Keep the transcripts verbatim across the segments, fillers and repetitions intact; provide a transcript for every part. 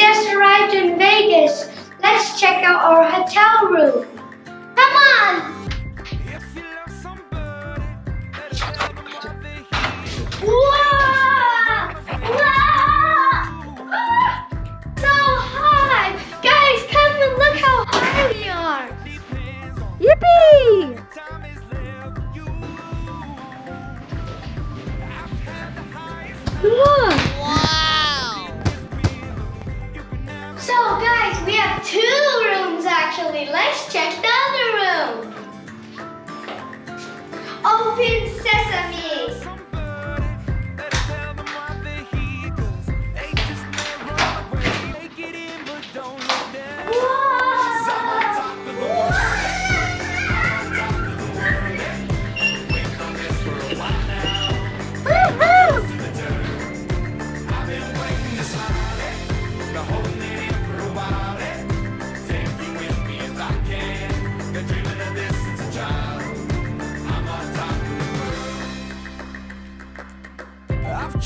just arrived in Vegas. Let's check out our hotel room. Come on! Whoa! Whoa! Oh, so high! Guys, come and look how high we are! Yippee! Look! Wow! So guys, we have two rooms actually. Let's check the other room. Open sesame.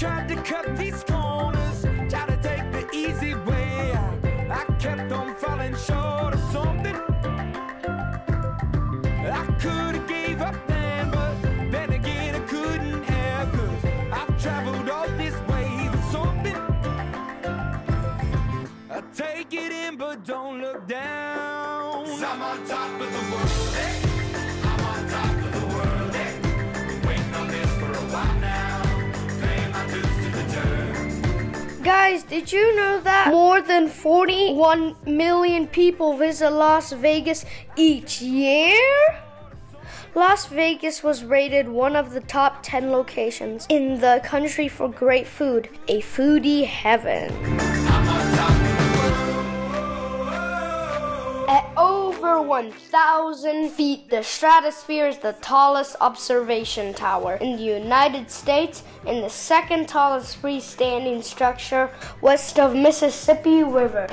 Tried to cut these corners, try to take the easy way. I kept on falling short of something. I could have gave up then, but then again I couldn't have, cause I've traveled all this way for something. I take it in but don't look down. Cause I'm on top of the world, eh? I'm on top of the world, eh? Been waiting on this for a while now. Guys, did you know that more than forty-one million people visit Las Vegas each year? Las Vegas was rated one of the top ten locations in the country for great food, a foodie heaven. At over one thousand feet, the stratosphere is the tallest observation tower in the United States and the second tallest freestanding structure west of Mississippi River.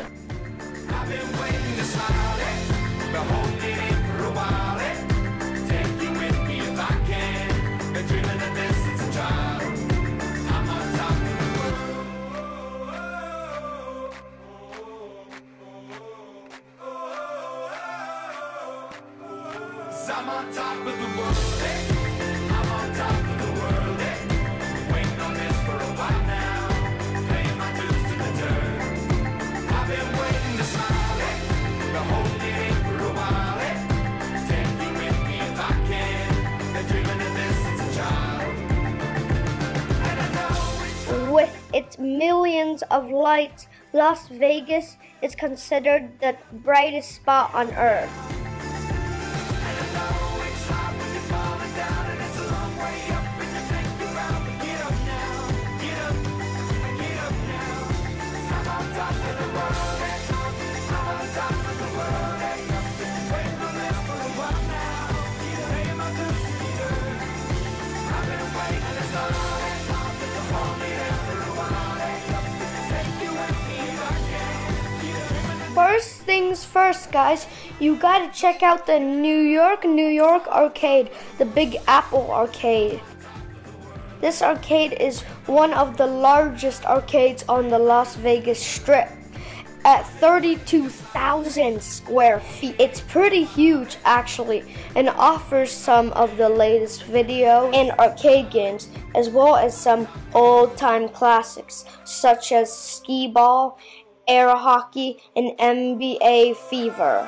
I'm on top of the world, eh? I'm on top of the world, eh? Waiting on this for a while now. Paying my dues to the dirt. I've been waiting to smile, eh? The whole day for a while, eh? Take you with me if I can. Been dreaming of this since a child. And I know it's... With its millions of lights, Las Vegas is considered the brightest spot on Earth. First things first, guys, you gotta check out the New York New York Arcade, the Big Apple Arcade. This arcade is one of the largest arcades on the Las Vegas Strip. At thirty-two thousand square feet. It's pretty huge actually and offers some of the latest video and arcade games as well as some old-time classics such as skee-ball, air hockey, and N B A fever.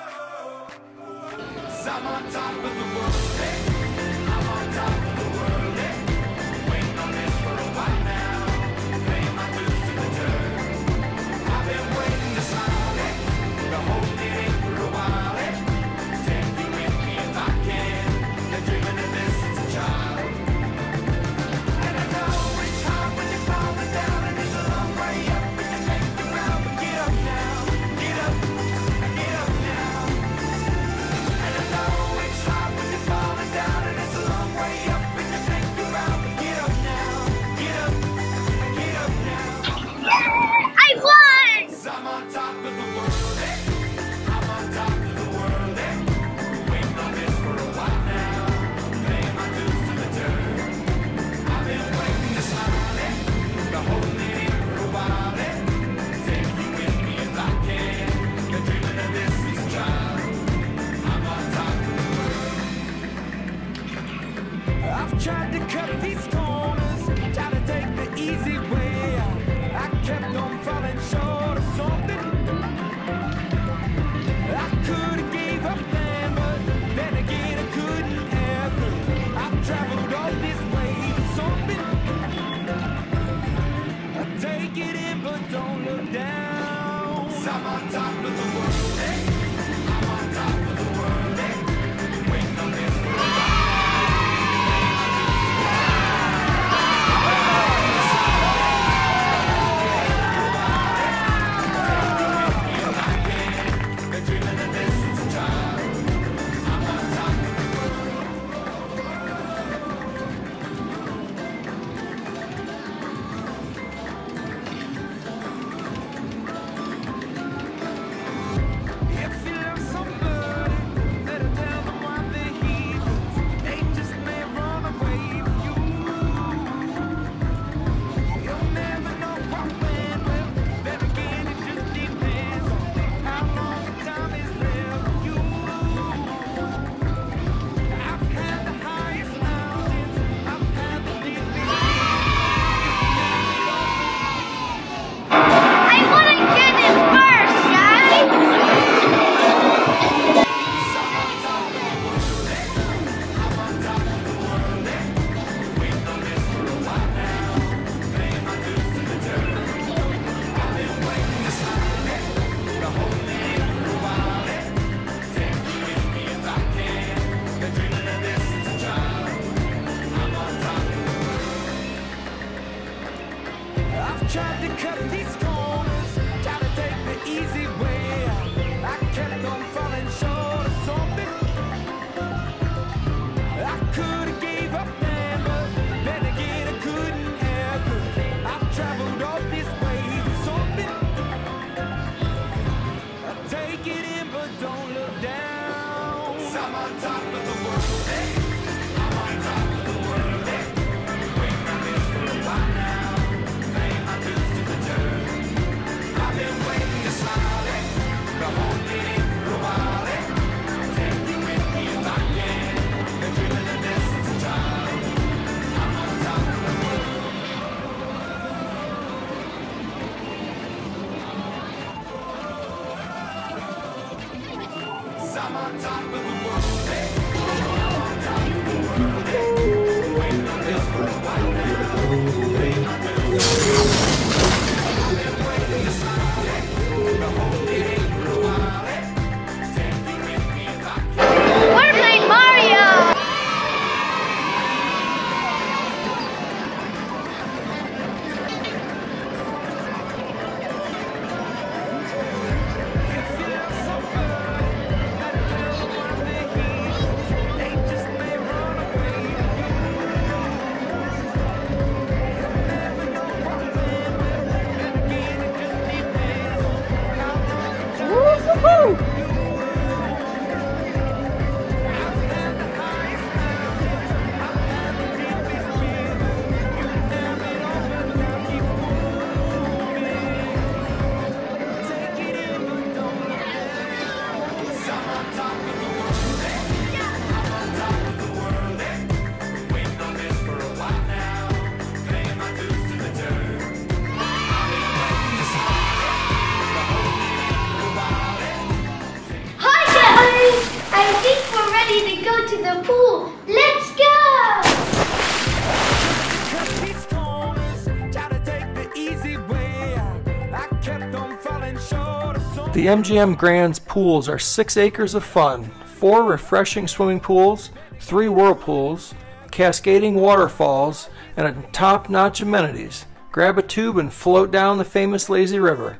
The M G M Grand's pools are six acres of fun, four refreshing swimming pools, three whirlpools, cascading waterfalls, and top-notch amenities. Grab a tube and float down the famous lazy river.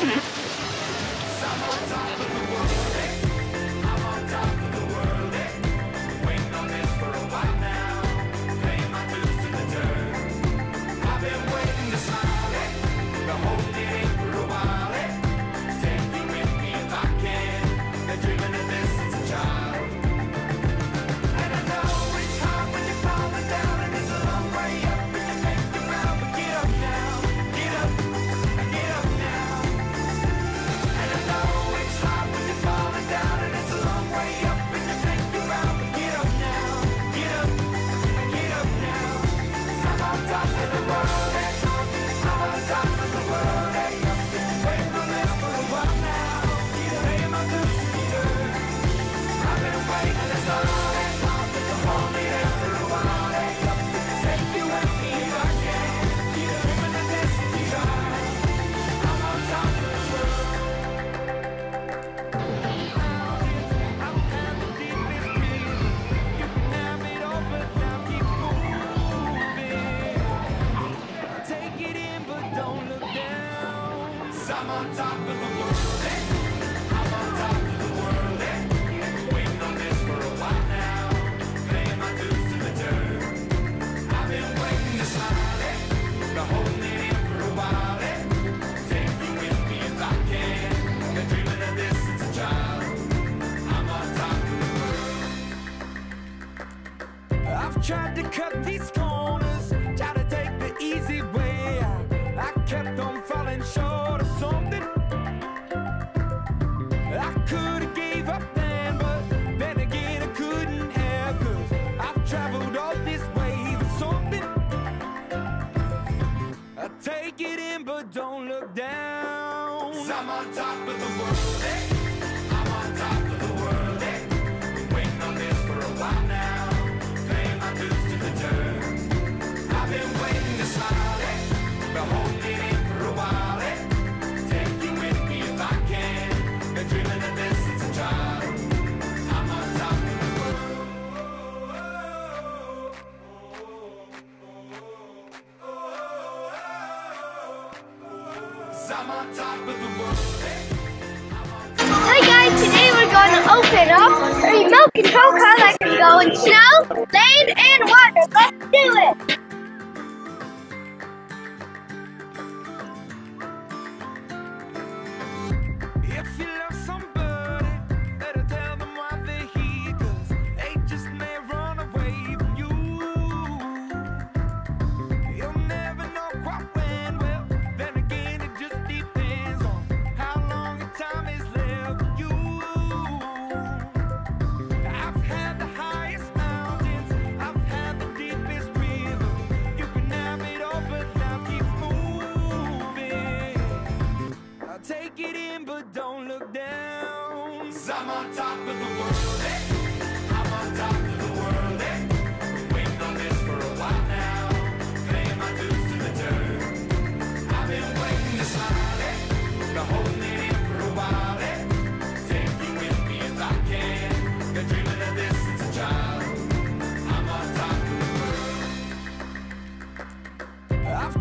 Mm-hmm. Don't look down. 'Cause I'm on top of the world, eh? I'm on top of the world, eh? Waiting on this for a while now. Paying my dues to the dirt. I've been waiting to smile, eh? But holding it in for a while, eh? Take you with me if I can. Been dreaming of this since a child. I'm on top of the world. I've tried to cut these corners, try to take the easy way. I kept on falling short of something. I could have gave up then, but then again I couldn't have, 'cause I've traveled all this way with something. I take it in, but don't look down. 'Cause I'm on top of the world, eh? I'm on top of the world, eh? Been waiting on this for a while now. Paying my dues to the dirt. I've been waiting to smile, eh? But holding it in for a while, eh? Take you with me if I can. Been dreaming of this since a child. I'm on top of the world. 'Cause I'm on top of the world, eh? Hi guys, today we're going to open up a remote control car that can go in snow, land, and water. Let's do it!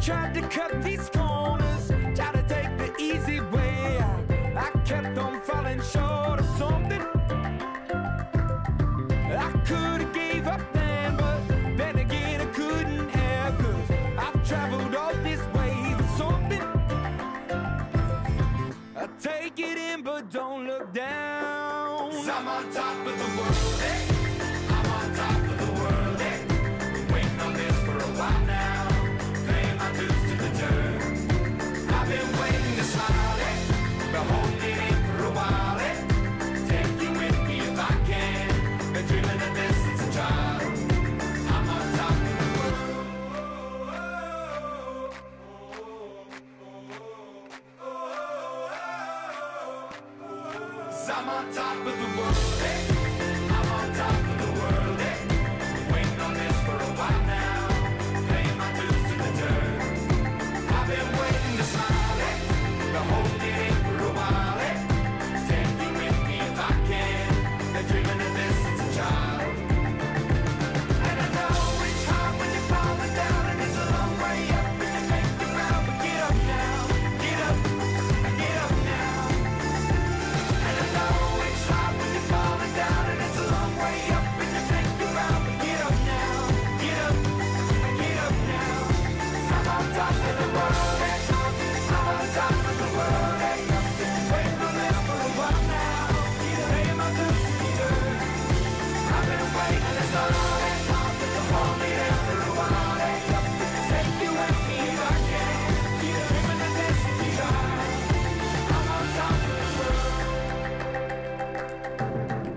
Tried to cut these corners, tried to take the easy way. I kept on falling short of something. I could have gave up then, but then again I couldn't have, 'cause I've traveled all this way with something. I take it in, but don't look down. 'Cause I'm on top of the world, eh? I'm on top of the world, eh? Been waiting on this for a while now. I'm on top of the world, eh? I'm on top of the world, eh? Been waiting on this for a while now. Paying my dues to the dirt. I've been waiting to smile, eh? But holding it for a while, eh? Take me with me if I can. Been dreaming of this since a child. And I know it's hard when you're falling down, and it's a long way up, and you make the ground, but get up now, get up, get up now.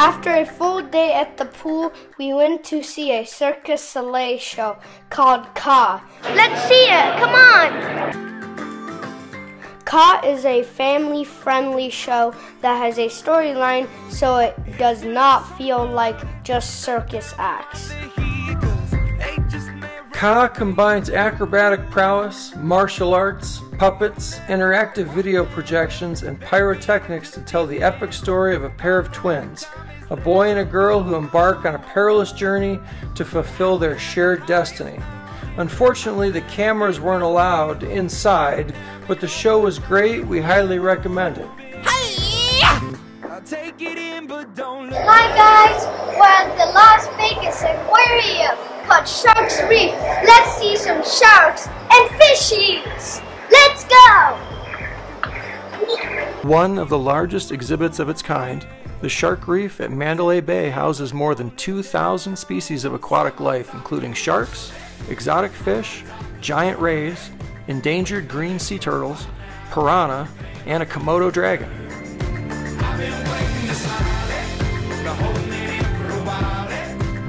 After a full day at the pool, we went to see a Cirque du Soleil show called K A. Let's see it! Come on! K A is a family-friendly show that has a storyline, so it does not feel like just circus acts. K A combines acrobatic prowess, martial arts, puppets, interactive video projections, and pyrotechnics to tell the epic story of a pair of twins, a boy and a girl who embark on a perilous journey to fulfill their shared destiny. Unfortunately, the cameras weren't allowed inside, but the show was great. We highly recommend it. Hi guys, we're at the Las Vegas Aquarium called Shark's Reef. Let's see some sharks and fishies. Let's go! One of the largest exhibits of its kind, the Shark Reef at Mandalay Bay houses more than two thousand species of aquatic life, including sharks, exotic fish, giant rays, endangered green sea turtles, piranha, and a Komodo dragon.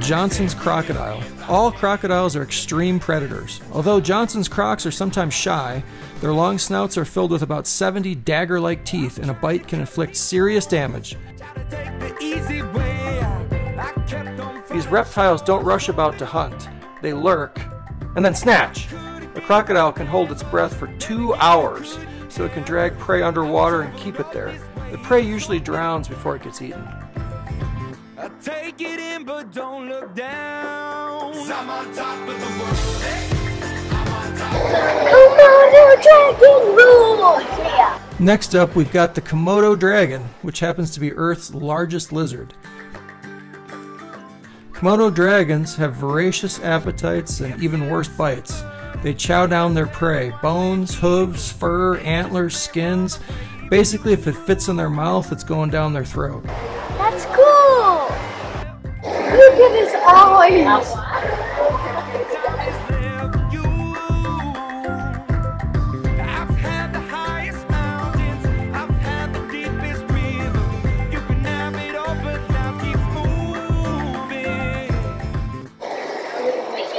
Johnson's crocodile. All crocodiles are extreme predators. Although Johnson's crocs are sometimes shy, their long snouts are filled with about seventy dagger-like teeth, and a bite can inflict serious damage. These reptiles don't rush about to hunt. They lurk and then snatch. A crocodile can hold its breath for two hours, so it can drag prey underwater and keep it there. The prey usually drowns before it gets eaten. I take it in, but don't look down. I'm on top of the world. Komodo dragon rules! Yeah. Next up, we've got the Komodo dragon, which happens to be Earth's largest lizard. Komodo dragons have voracious appetites and even worse bites. They chow down their prey: bones, hooves, fur, antlers, skins. Basically, if it fits in their mouth, it's going down their throat. That's cool! Look at his eyes!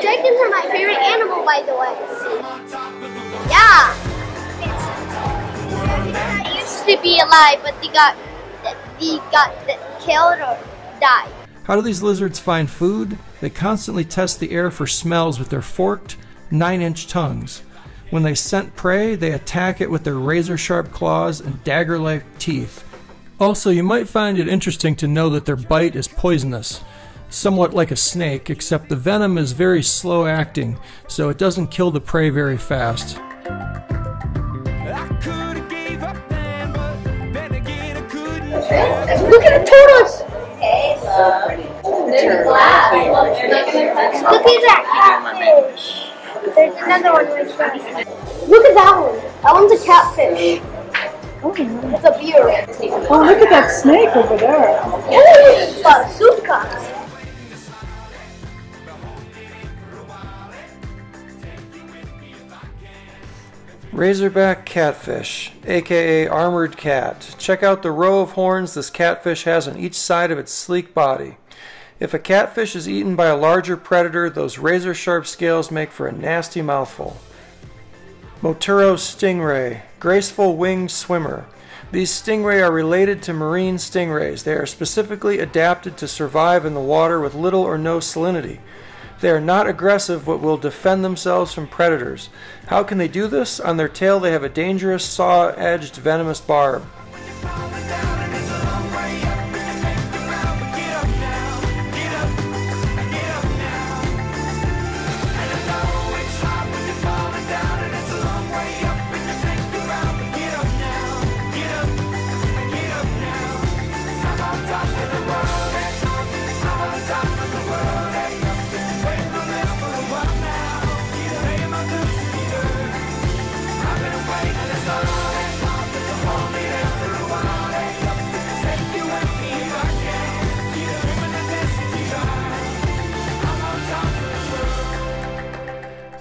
Dragons are my favorite animal, by the way. Yeah! They used to be alive, but they got, they got killed or died. How do these lizards find food? They constantly test the air for smells with their forked, nine-inch tongues. When they scent prey, they attack it with their razor-sharp claws and dagger-like teeth. Also, you might find it interesting to know that their bite is poisonous, somewhat like a snake, except the venom is very slow-acting, so it doesn't kill the prey very fast. Look at the turtles! So pretty. Uh, they're black. Look at that catfish. There's another one right there. Look at that one. That one's a catfish. Oh, it's a beer. Oh, look at that snake over there. Oh, bazooka. Razorback catfish, aka armored cat. Check out the row of horns this catfish has on each side of its sleek body. If a catfish is eaten by a larger predator, those razor-sharp scales make for a nasty mouthful. Motoro stingray, graceful winged swimmer. These stingray are related to marine stingrays. They are specifically adapted to survive in the water with little or no salinity. They are not aggressive, but will defend themselves from predators. How can they do this? On their tail, they have a dangerous saw-edged venomous barb.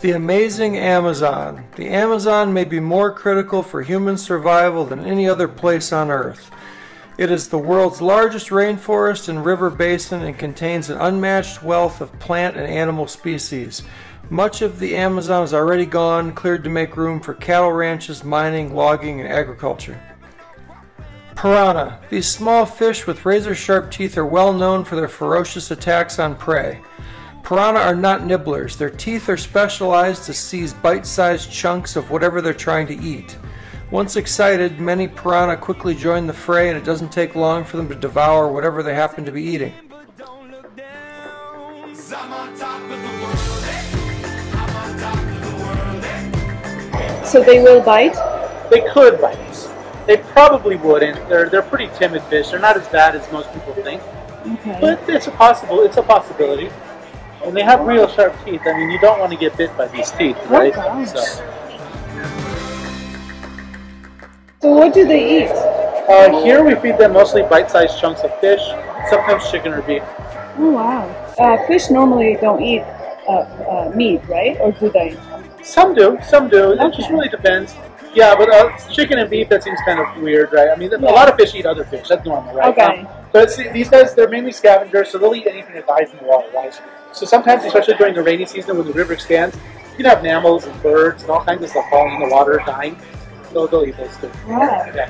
The amazing Amazon. The Amazon may be more critical for human survival than any other place on Earth. It is the world's largest rainforest and river basin and contains an unmatched wealth of plant and animal species. Much of the Amazon is already gone, cleared to make room for cattle ranches, mining, logging, and agriculture. Piranha. These small fish with razor-sharp teeth are well known for their ferocious attacks on prey. Piranha are not nibblers. Their teeth are specialized to seize bite-sized chunks of whatever they're trying to eat. Once excited, many piranha quickly join the fray, and it doesn't take long for them to devour whatever they happen to be eating. So they will bite? They could bite us. They probably wouldn't. They're they're pretty timid fish. They're not as bad as most people think. Okay. But it's a possible it's a possibility. And they have real sharp teeth. I mean, you don't want to get bit by these teeth, right? Oh, so. so what do they eat? Uh, here we feed them mostly bite-sized chunks of fish, sometimes chicken or beef. Oh wow! Uh, fish normally don't eat uh, uh, meat, right? Or do they? Some do, some do. Okay. It just really depends. Yeah, but uh, chicken and beef, that seems kind of weird, right? I mean, yeah. A lot of fish eat other fish. That's normal, right? Okay. Um, but see, these guys, they're mainly scavengers, so they'll eat anything that dies in the water, right? So sometimes, especially during the rainy season when the river expands, you can have mammals and birds and all kinds of stuff falling in the water, dying. So they'll eat those too. Yeah. yeah.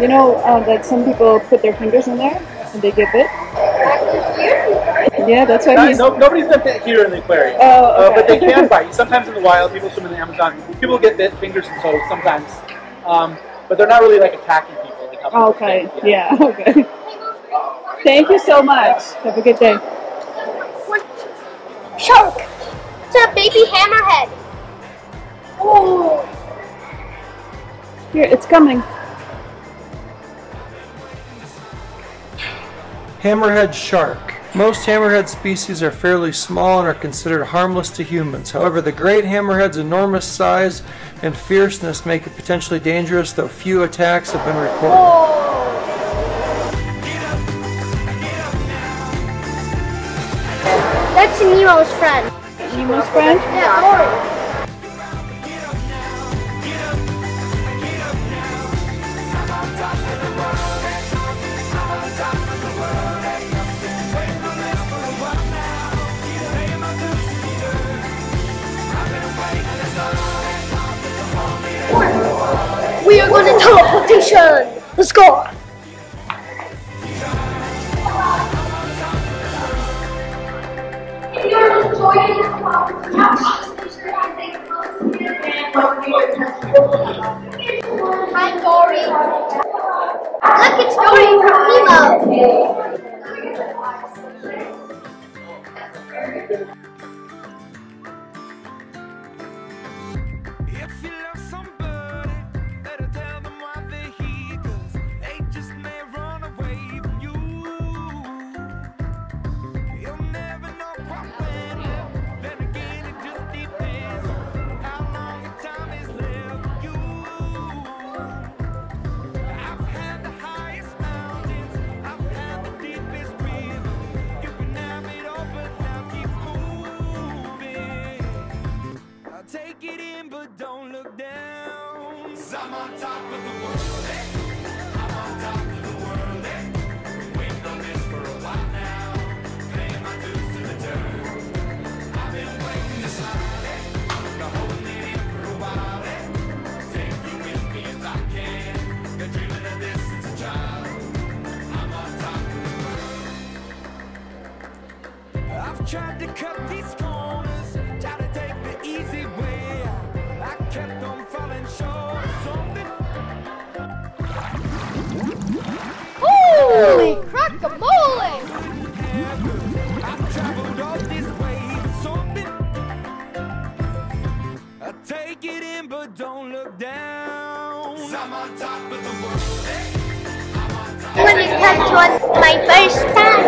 You know uh, that some people put their fingers in there and they get bit? Yeah, that's why Not, he's... No, nobody's done that here in the aquarium. Oh, okay. uh, but they can bite. Sometimes in the wild, people swim in the Amazon. People get bit fingers and toes sometimes. Um, but they're not really like attacking people. Like okay. People yeah. yeah, okay. Thank you so much. Have a good day. Shark! It's a baby hammerhead. Oh! Here, it's coming. Hammerhead shark. Most hammerhead species are fairly small and are considered harmless to humans. However, the great hammerhead's enormous size and fierceness make it potentially dangerous, though few attacks have been recorded. Whoa. That's Nemo's friend. Nemo's friend? Yeah. We are going to teleportation! Let's go! Hi, Dory! Look, it's Dory from Nemo! Tried to cut these corners, try to take the easy way. I kept on falling short of something. Holy crackamole! I've traveled all this way with something. I take it in, but don't look down. I'm on top of the world. When it comes to my first time.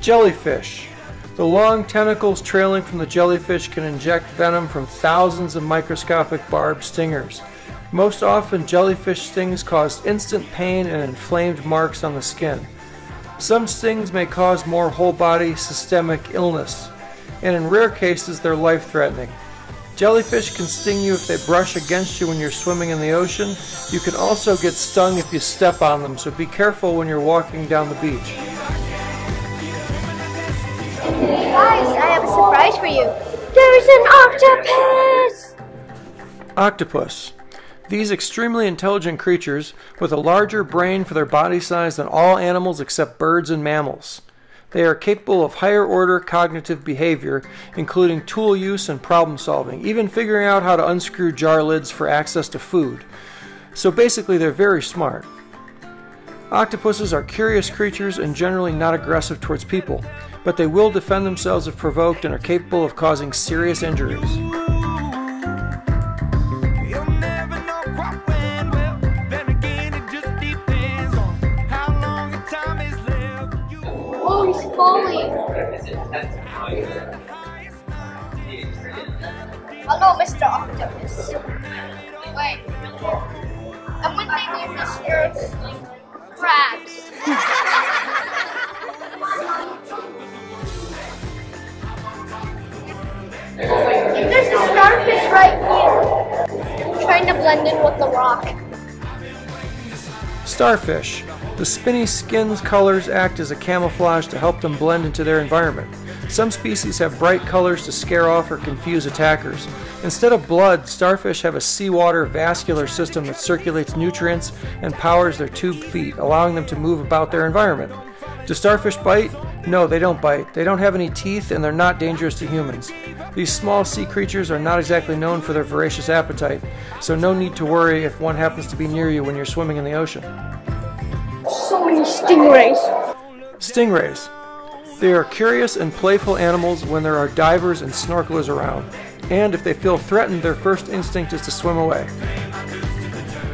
Jellyfish. The long tentacles trailing from the jellyfish can inject venom from thousands of microscopic barbed stingers. Most often, jellyfish stings cause instant pain and inflamed marks on the skin. Some stings may cause more whole-body systemic illness. and in rare cases they're life-threatening. Jellyfish can sting you if they brush against you when you're swimming in the ocean. You can also get stung if you step on them, so be careful when you're walking down the beach. Guys, I have a surprise for you. There's an octopus! Octopus. These extremely intelligent creatures with a larger brain for their body size than all animals except birds and mammals. They are capable of higher order cognitive behavior, including tool use and problem solving, even figuring out how to unscrew jar lids for access to food. So basically they're very smart. Octopuses are curious creatures and generally not aggressive towards people, but they will defend themselves if provoked and are capable of causing serious injuries. Hello, Mister Octopus. Wait. And when they name this earth crabs. There's a starfish right here. I'm trying to blend in with the rock. Starfish. The spinny skin's colors act as a camouflage to help them blend into their environment. Some species have bright colors to scare off or confuse attackers. Instead of blood, starfish have a seawater vascular system that circulates nutrients and powers their tube feet, allowing them to move about their environment. Do starfish bite? No, they don't bite. They don't have any teeth and they're not dangerous to humans. These small sea creatures are not exactly known for their voracious appetite, so no need to worry if one happens to be near you when you're swimming in the ocean. So many stingrays. Stingrays. They are curious and playful animals when there are divers and snorkelers around, and if they feel threatened, their first instinct is to swim away.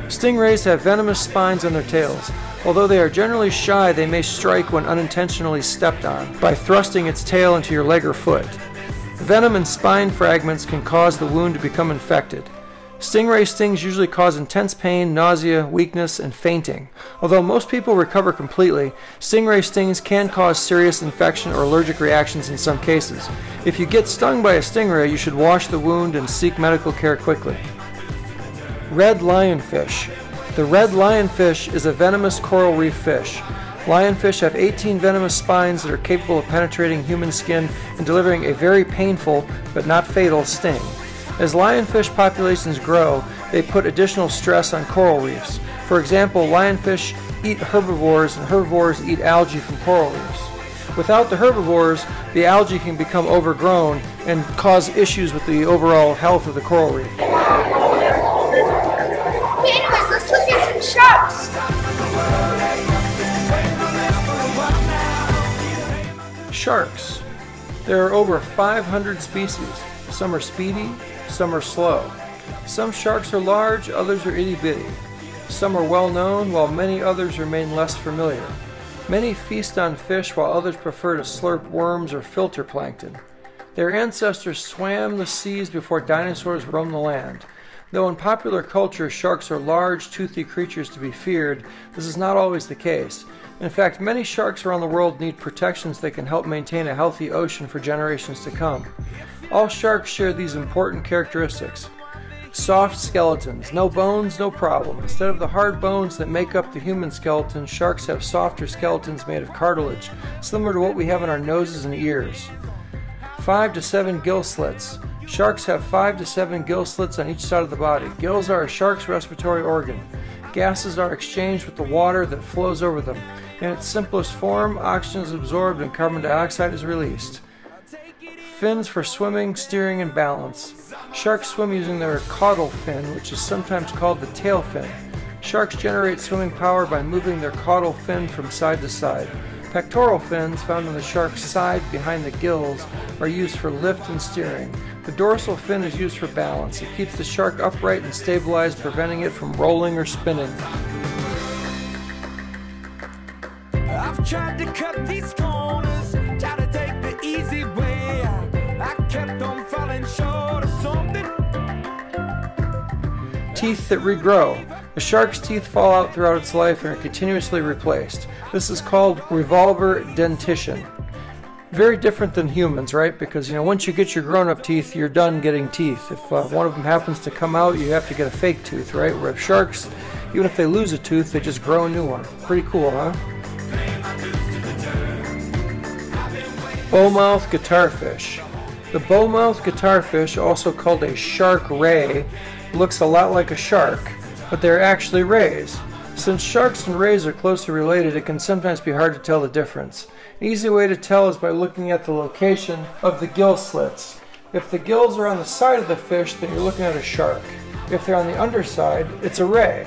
Stingrays have venomous spines on their tails. Although they are generally shy, they may strike when unintentionally stepped on by thrusting its tail into your leg or foot. Venom and spine fragments can cause the wound to become infected. Stingray stings usually cause intense pain, nausea, weakness, and fainting. Although most people recover completely, stingray stings can cause serious infection or allergic reactions in some cases. If you get stung by a stingray, you should wash the wound and seek medical care quickly. Red lionfish. The red lionfish is a venomous coral reef fish. Lionfish have eighteen venomous spines that are capable of penetrating human skin and delivering a very painful, but not fatal, sting. As lionfish populations grow, they put additional stress on coral reefs. For example, lionfish eat herbivores and herbivores eat algae from coral reefs. Without the herbivores, the algae can become overgrown and cause issues with the overall health of the coral reef. Okay, anyways, let's look at some sharks. Sharks. There are over five hundred species. Some are speedy, some are slow. Some sharks are large, others are itty-bitty. Some are well known, while many others remain less familiar. Many feast on fish, while others prefer to slurp worms or filter plankton. Their ancestors swam the seas before dinosaurs roamed the land. Though in popular culture sharks are large, toothy creatures to be feared, this is not always the case. In fact, many sharks around the world need protections that can help maintain a healthy ocean for generations to come. All sharks share these important characteristics. Soft skeletons, no bones, no problem. Instead of the hard bones that make up the human skeleton, sharks have softer skeletons made of cartilage, similar to what we have in our noses and ears. Five to seven gill slits. Sharks have five to seven gill slits on each side of the body. Gills are a shark's respiratory organ. Gases are exchanged with the water that flows over them. In its simplest form, oxygen is absorbed and carbon dioxide is released. Fins for swimming, steering, and balance. Sharks swim using their caudal fin, which is sometimes called the tail fin. Sharks generate swimming power by moving their caudal fin from side to side. Pectoral fins, found on the shark's side behind the gills, are used for lift and steering. The dorsal fin is used for balance. It keeps the shark upright and stabilized, preventing it from rolling or spinning. I've tried to cut these corners, try to take the easy way. Kept on falling short of something. Teeth that regrow. A shark's teeth fall out throughout its life and are continuously replaced. This is called revolver dentition. very different than humans, right? Because, you know, once you get your grown-up teeth, you're done getting teeth. If uh, one of them happens to come out, you have to get a fake tooth, right? Where sharks, even if they lose a tooth, they just grow a new one. Pretty cool, huh? Bowmouth guitarfish. The bowmouth guitarfish, also called a shark ray, looks a lot like a shark, but they're actually rays. Since sharks and rays are closely related, it can sometimes be hard to tell the difference. An easy way to tell is by looking at the location of the gill slits. If the gills are on the side of the fish, then you're looking at a shark. If they're on the underside, it's a ray.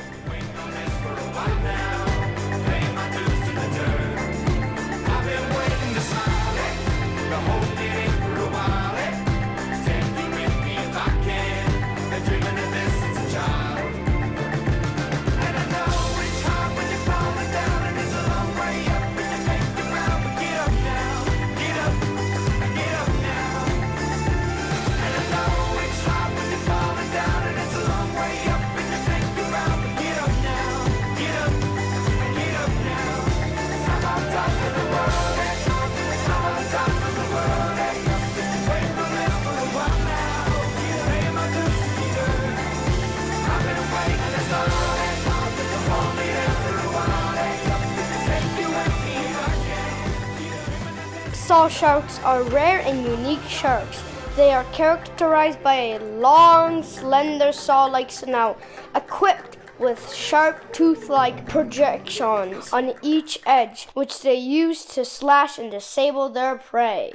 Saw sharks are rare and unique sharks. They are characterized by a long, slender saw-like snout, equipped with sharp tooth-like projections on each edge, which they use to slash and disable their prey.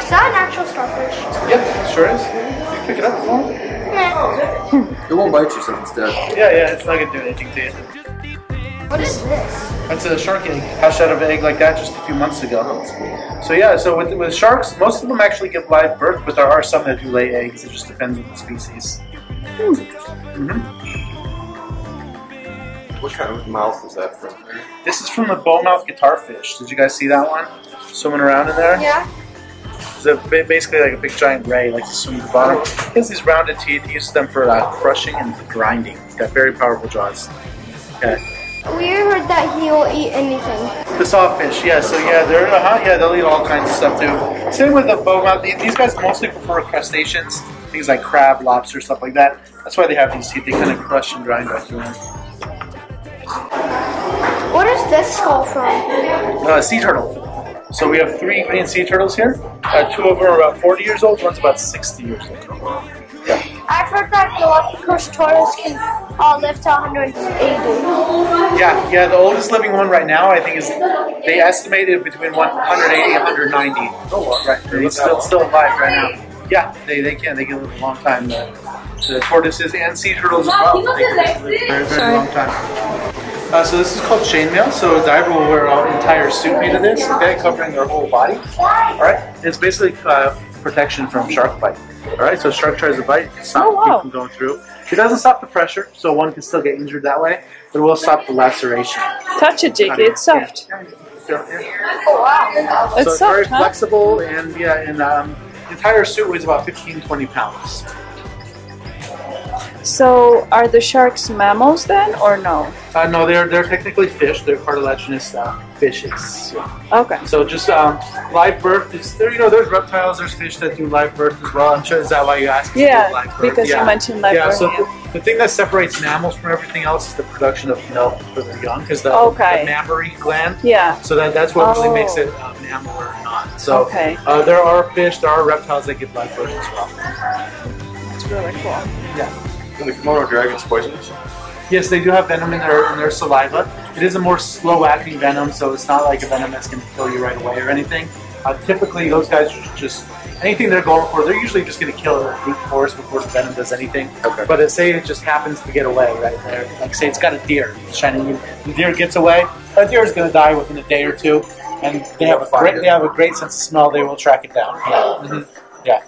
Is that an actual starfish? Yep, sure is. Can you pick it up for me? Nah. It won't bite you, so it's dead. Yeah, yeah, it's not gonna do anything to you. What is this? That's a shark egg. Hatched out of an egg like that just a few months ago. So yeah, so with, with sharks, most of them actually give live birth, but there are some that do lay eggs. It just depends on the species. Hmm. Mm-hmm. What kind of mouth is that from? This is from the bowmouth guitarfish. Did you guys see that one swimming around in there? Yeah. It's basically like a big giant ray, like to swim to the bottom. It has these rounded teeth. He uses them for uh, crushing and grinding. It's got very powerful jaws. Okay. We heard that he will eat anything. The sawfish, yeah. So yeah, they're in a hunt. Yeah, they'll eat all kinds of stuff too. Same with the bowmouth. These guys mostly prefer crustaceans, things like crab, lobster, stuff like that. That's why they have these teeth. They kind of crush and grind back to them. What is this skull from? Uh, sea turtle. So we have three green sea turtles here. Uh, two of them are about forty years old, one's about sixty years old. Yeah. I've heard that the octopus turtles can uh, live to one hundred eighty. Yeah, yeah, the oldest living one right now, I think, is they estimated between one hundred eighty and one hundred ninety. Oh, right. They're still, still alive right now. Yeah, they, they can. They can live a long time. The, the tortoises and sea turtles as well. They can live a very, very long time. Uh, so this is called chainmail. So a diver will wear an entire suit made of this, okay, covering their whole body. All right, it's basically uh, protection from shark bite. All right, so a shark tries to bite, it stops oh, wow. people from going through. It doesn't stop the pressure, so one can still get injured that way, but it will stop the laceration. Touch it, Jakey. It's soft. Yeah. Yeah. Yeah. Oh wow, it's so it's soft, very huh? flexible, and yeah, and um, the entire suit weighs about fifteen to twenty pounds. So are the sharks mammals then, or no? Uh, no, they're they're technically fish. They're cartilaginous uh, fishes. Yeah. Okay. So just um, live birth is there. You know, there's reptiles, there's fish that do live birth as well. I'm sure is that why you asked? Yeah, live birth? because yeah. you mentioned live yeah, birth. So yeah. So the thing that separates mammals from everything else is the production of milk for the young, because the, okay. the mammary gland. Yeah. So that that's what oh. really makes it a mammal or not. So okay. uh, there are fish, there are reptiles that give live birth as well. That's really cool. Yeah. The Komodo dragon's poisonous? Yes, they do have venom in their, in their saliva. It is a more slow-acting venom, so it's not like a venom that's going to kill you right away or anything. Uh, typically, those guys are just, anything they're going for, they're usually just going to kill it brute force before the venom does anything. Okay. But it, say it just happens to get away right there. Like, say it's got a deer. It's shiny. The deer gets away. A deer is going to die within a day or two, and they have, a great, they have a great sense of smell. They will track it down. Yeah. Mm-hmm. Yeah.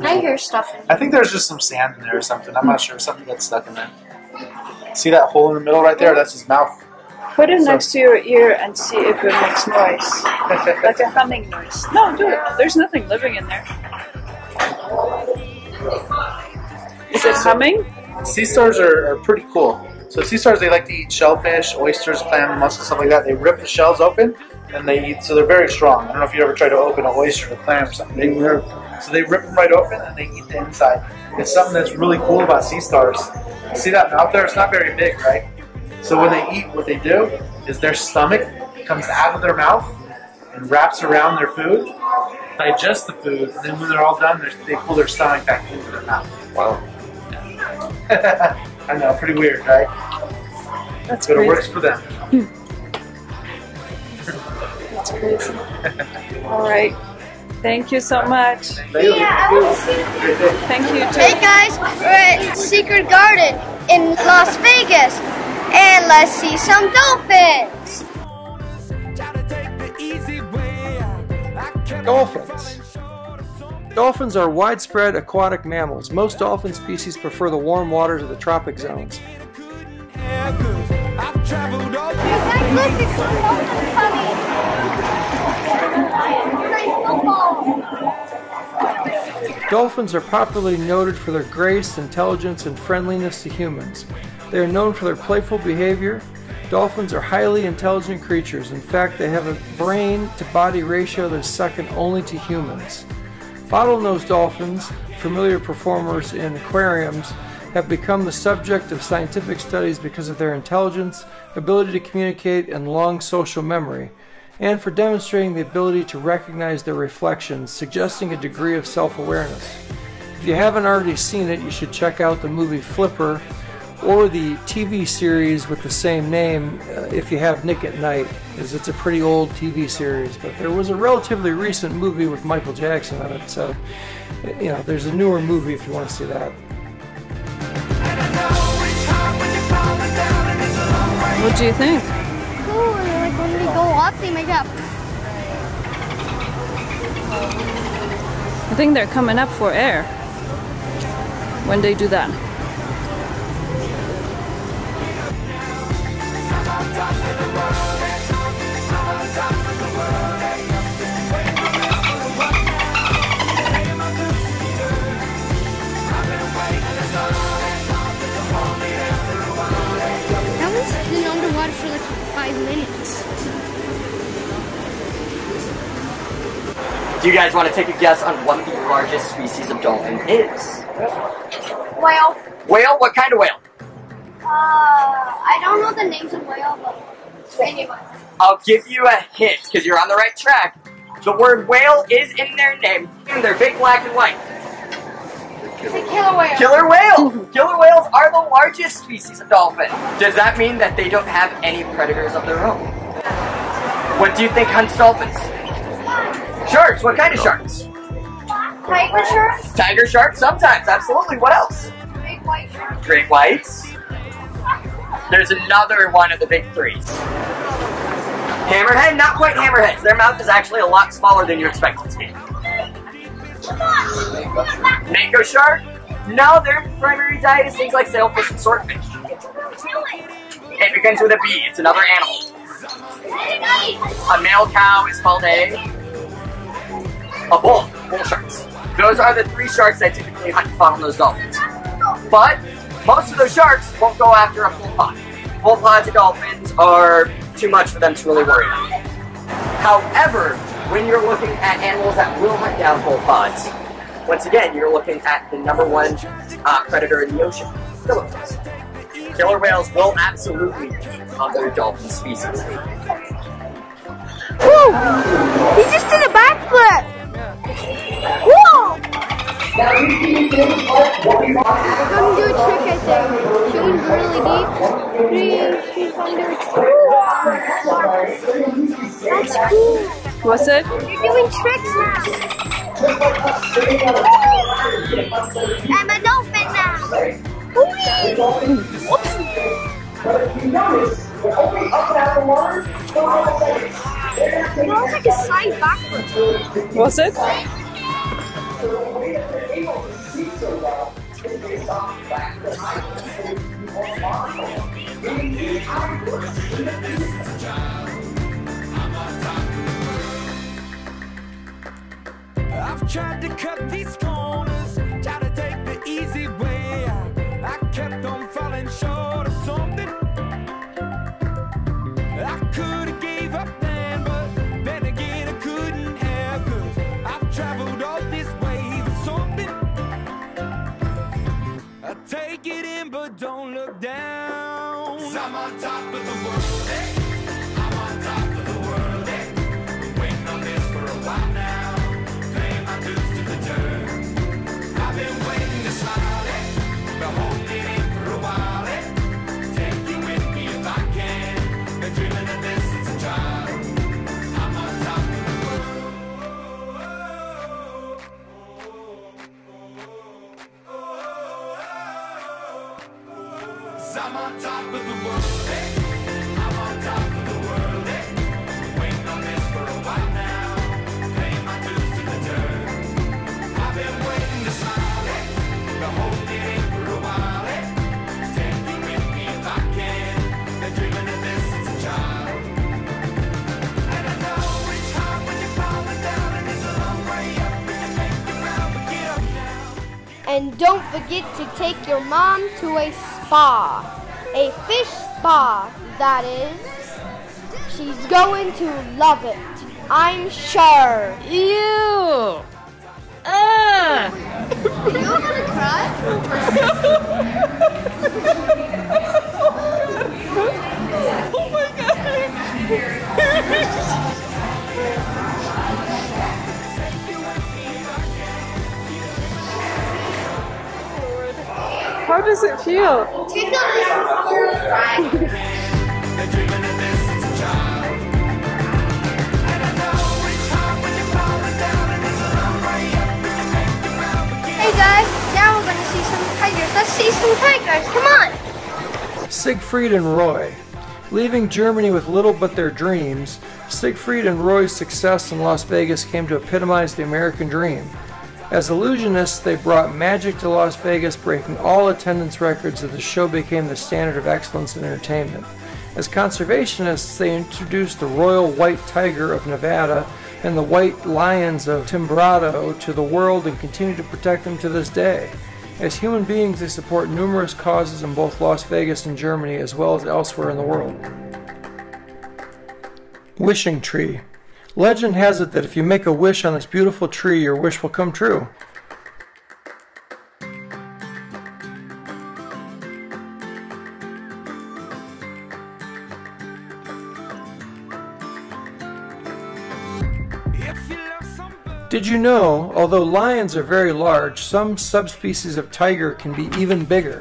I hear stuff in there. I think there's just some sand in there or something. I'm not sure. Something got stuck in there. See that hole in the middle right there? That's his mouth. Put it so. next to your ear and see if it makes noise. Like a humming noise. No, do it. There's nothing living in there. Is it humming? Sea stars are, are pretty cool. So sea stars, they like to eat shellfish, oysters, clam, mussels, stuff like that. They rip the shells open and they eat, so they're very strong. I don't know if you ever tried to open an oyster or clam or something. They rip, so they rip them right open and they eat the inside. It's something that's really cool about sea stars. See that mouth there? It's not very big, right? So when they eat, what they do is their stomach comes out of their mouth and wraps around their food, digests the food, and then when they're all done, they pull their stomach back into their mouth. Wow. Yeah. I know, pretty weird, right? That's but crazy. It works for them. That's crazy. All right. Thank you so much. Thank you. Yeah, Thank you too. Hey guys, we're at Secret Garden in Las Vegas, and let's see some dolphins. Dolphins. Dolphins are widespread aquatic mammals. Most dolphin species prefer the warm waters of the tropic zones. Dolphins are popularly noted for their grace, intelligence, and friendliness to humans. They are known for their playful behavior. Dolphins are highly intelligent creatures. In fact, they have a brain-to-body ratio that is second only to humans. Bottlenose dolphins, familiar performers in aquariums, have become the subject of scientific studies because of their intelligence, ability to communicate, and long social memory, and for demonstrating the ability to recognize their reflections, suggesting a degree of self-awareness. If you haven't already seen it, you should check out the movie Flipper or the T V series with the same name, uh, if you have Nick at Night, as it's a pretty old T V series. But there was a relatively recent movie with Michael Jackson on it, so you know, there's a newer movie if you want to see that. What do you think? Cool, like when they go up, they make up. I think they're coming up for air when they do that. That one's been underwater for like five minutes. Do you guys want to take a guess on what the largest species of dolphin is? Whale. Whale? What kind of whale? Uh, I don't know the names of whale, but anyway. I'll give you a hint, because you're on the right track. The word whale is in their name, and they're big, black, and white. It's a killer whale. Killer whale! Killer whales are the largest species of dolphin. Does that mean that they don't have any predators of their own? What do you think hunts dolphins? Sharks. What kind of sharks? Tiger sharks? Tiger sharks, sometimes, absolutely. What else? Great white sharks. Great whites. There's another one of the big threes. Hammerhead? Not quite hammerheads. Their mouth is actually a lot smaller than you expect it to be. Mako shark? No, their primary diet is things like sailfish and swordfish. It begins with a B. It's another animal. A male cow is called a... a bull. Bull sharks. Those are the three sharks that typically hunt bottlenose dolphins. But... most of those sharks won't go after a full pod. Full pods of dolphins are too much for them to really worry about. However, when you're looking at animals that will hunt down full pods, once again, you're looking at the number one uh, predator in the ocean, killer whales. Killer whales will absolutely eat other dolphin species. Woo! He just did a backflip! Whoa! Now you can do a trick at that. She was really deep. Three, she's under two. That's cool. What's it? You're doing tricks now. I'm a dolphin now. Whee! It was like a side backwards. What's it? I've tried to cut these corners, try to take the easy way. I kept on falling short of something. I could have gave up then, but then again I couldn't have, 'cause I've traveled all this way for something. I take it in, but don't look down. 'Cause I'm on top of the world, hey. I'm on top of the world, hey. Been waiting on this for a while now. Paying my dues to the dirt. I've been waiting to smile, hey. Been holding it in for a while, hey. Take you with me if I can. Been dreaming of this since a child. I'm on top of the world. 'Cause I'm on top of the world, hey. I'm on top of the world, hey. Been waiting on this for a while now. Paying my dues to the dirt. I've been waiting to smile, hey. Been holding it in for a while, hey. Take you with me if I can. Been dreaming of this since a child. And I know it's hard when you're falling down, and it's a long way up, and you make it round, but get up now. And don't forget to take your mom to a spa. A fish spa, that is. She's going to love it, I'm sure. Ew! Ugh! You're gonna cry? Oh my god! How does it feel? Take out this little cry. Let's see some tigers, come on! Siegfried and Roy. Leaving Germany with little but their dreams, Siegfried and Roy's success in Las Vegas came to epitomize the American dream. As illusionists, they brought magic to Las Vegas, breaking all attendance records as the show became the standard of excellence in entertainment. As conservationists, they introduced the royal white tiger of Nevada and the white lions of Timbrado to the world and continue to protect them to this day. As human beings, they support numerous causes in both Las Vegas and Germany, as well as elsewhere in the world. Wishing tree. Legend has it that if you make a wish on this beautiful tree, your wish will come true. Did you know, although lions are very large, some subspecies of tiger can be even bigger?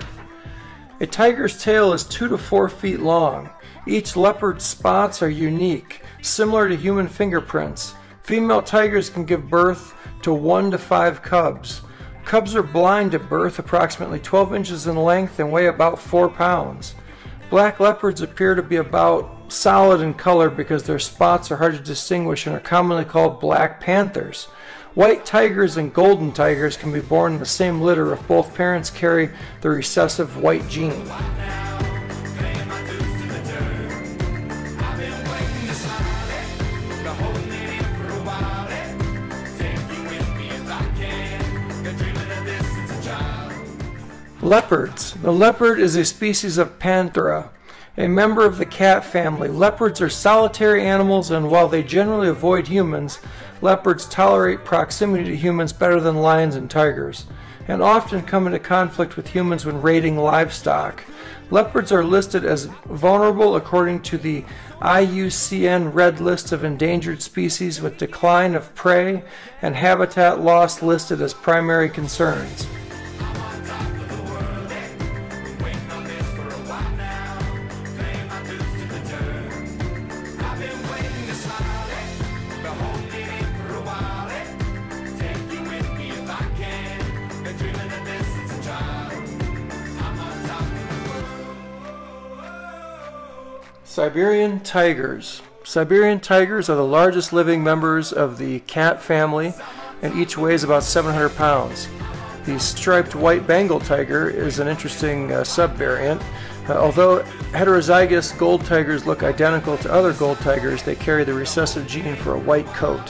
A tiger's tail is two to four feet long. Each leopard's spots are unique, similar to human fingerprints. Female tigers can give birth to one to five cubs. Cubs are blind at birth, approximately twelve inches in length and weigh about four pounds. Black leopards appear to be about solid in color because their spots are hard to distinguish and are commonly called black panthers. White tigers and golden tigers can be born in the same litter if both parents carry the recessive white gene. Leopards. The leopard is a species of Panthera, a member of the cat family. Leopards are solitary animals, and while they generally avoid humans, leopards tolerate proximity to humans better than lions and tigers, and often come into conflict with humans when raiding livestock. Leopards are listed as vulnerable according to the I U C N Red List of Endangered Species, with decline of prey and habitat loss listed as primary concerns. Siberian tigers. Siberian tigers are the largest living members of the cat family, and each weighs about seven hundred pounds. The striped white Bengal tiger is an interesting uh, subvariant. Uh, although heterozygous gold tigers look identical to other gold tigers, they carry the recessive gene for a white coat.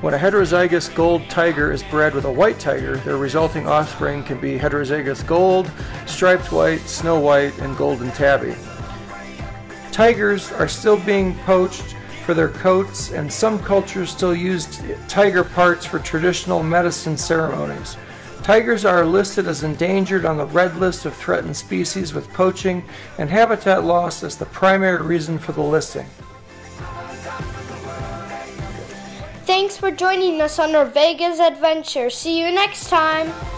When a heterozygous gold tiger is bred with a white tiger, their resulting offspring can be heterozygous gold, striped white, snow white, and golden tabby. Tigers are still being poached for their coats, and some cultures still use tiger parts for traditional medicine ceremonies. Tigers are listed as endangered on the red list of threatened species, with poaching and habitat loss as the primary reason for the listing. Thanks for joining us on our Vegas adventure. See you next time.